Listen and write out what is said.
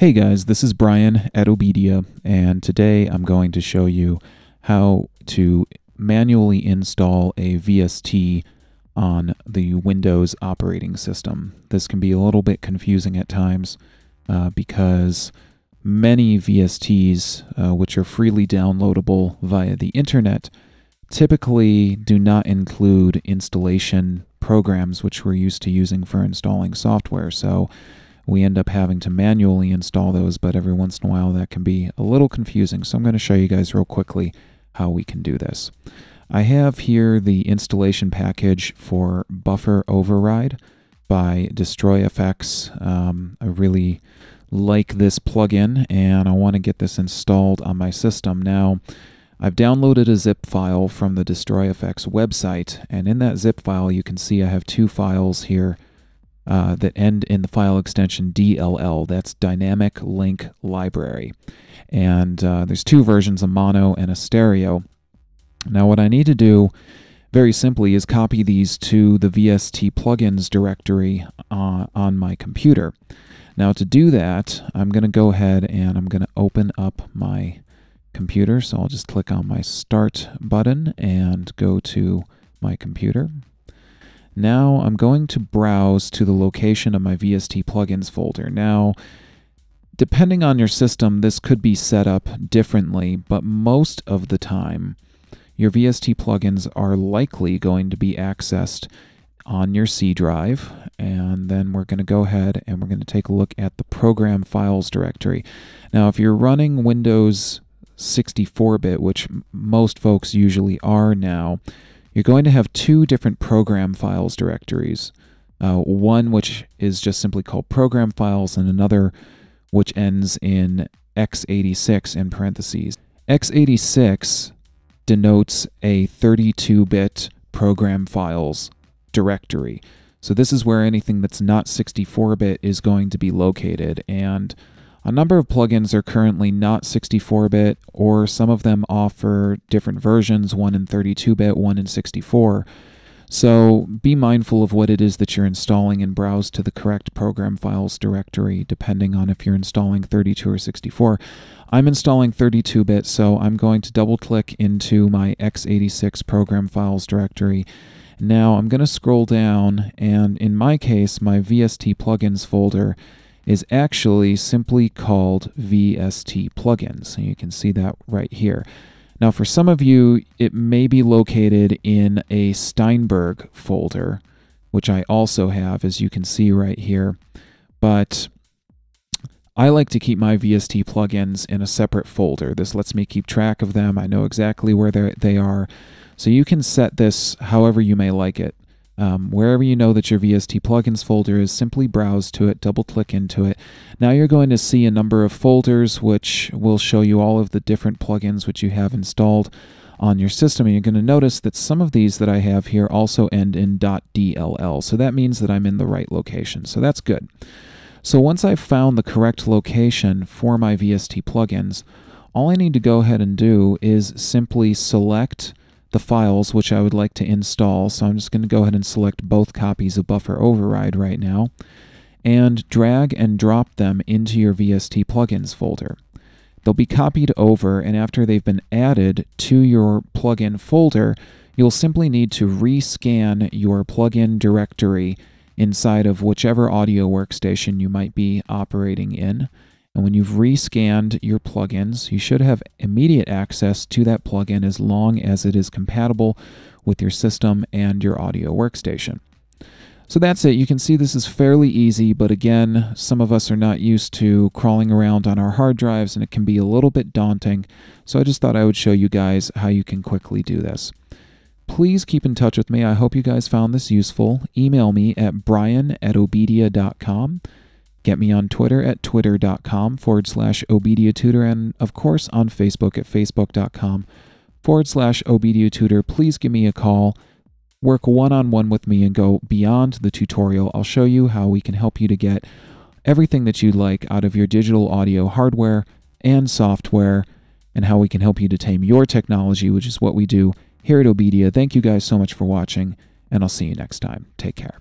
Hey guys, this is Brian at Obedia, and today I'm going to show you how to manually install a VST on the Windows operating system. This can be a little bit confusing at times because many VSTs, which are freely downloadable via the internet, typically do not include installation programs, which we're used to using for installing software. So we end up having to manually install those, but every once in a while that can be a little confusing. So I'm going to show you guys real quickly how we can do this. I have here the installation package for Buffer Override by DestroyFX. I really like this plugin, and I want to get this installed on my system. Now, I've downloaded a zip file from the DestroyFX website, and in that zip file you can see I have two files here that end in the file extension DLL. That's Dynamic Link Library. And there's two versions, a mono and a stereo. Now what I need to do very simply is copy these to the VST plugins directory on my computer. Now to do that, I'm going to go ahead and I'm going to open up my computer. So I'll just click on my Start button and go to my computer. Now I'm going to browse to the location of my VST plugins folder. Now, depending on your system, this could be set up differently, but most of the time, your VST plugins are likely going to be accessed on your C drive. And then we're going to go ahead and we're going to take a look at the program files directory. Now, if you're running Windows 64-bit, which most folks usually are now, you're going to have two different program files directories, one which is just simply called program files and another which ends in x86 in parentheses. x86 denotes a 32-bit program files directory. So this is where anything that's not 64-bit is going to be located, and a number of plugins are currently not 64-bit, or some of them offer different versions, one in 32-bit, one in 64. So be mindful of what it is that you're installing and browse to the correct program files directory, depending on if you're installing 32 or 64. I'm installing 32-bit, so I'm going to double-click into my x86 program files directory. Now I'm going to scroll down, and in my case, my VST plugins folder is actually simply called VST plugins, and you can see that right here. Now for some of you, it may be located in a Steinberg folder, which I also have, as you can see right here, but I like to keep my VST plugins in a separate folder. This lets me keep track of them. I know exactly where they are. So you can set this however you may like it. Wherever you know that your VST plugins folder is, simply browse to it, double-click into it. Now you're going to see a number of folders which will show you all of the different plugins which you have installed on your system. And you're going to notice that some of these that I have here also end in .dll. So that means that I'm in the right location. So that's good. So once I've found the correct location for my VST plugins, all I need to go ahead and do is simply select the files which I would like to install. So I'm just going to go ahead and select both copies of Buffer Override right now and drag and drop them into your VST plugins folder. They'll be copied over, and after they've been added to your plugin folder, you'll simply need to rescan your plugin directory inside of whichever audio workstation you might be operating in. And when you've rescanned your plugins, you should have immediate access to that plugin as long as it is compatible with your system and your audio workstation. So that's it. You can see this is fairly easy, but again, some of us are not used to crawling around on our hard drives, and it can be a little bit daunting. So I just thought I would show you guys how you can quickly do this. Please keep in touch with me. I hope you guys found this useful. Email me at brian@obedia.com. Get me on Twitter at twitter.com/ObediaTutor, and of course on Facebook at facebook.com/ObediaTutor. Please give me a call. Work one-on-one with me and go beyond the tutorial. I'll show you how we can help you to get everything that you'd like out of your digital audio hardware and software, and how we can help you to tame your technology, which is what we do here at Obedia. Thank you guys so much for watching, and I'll see you next time. Take care.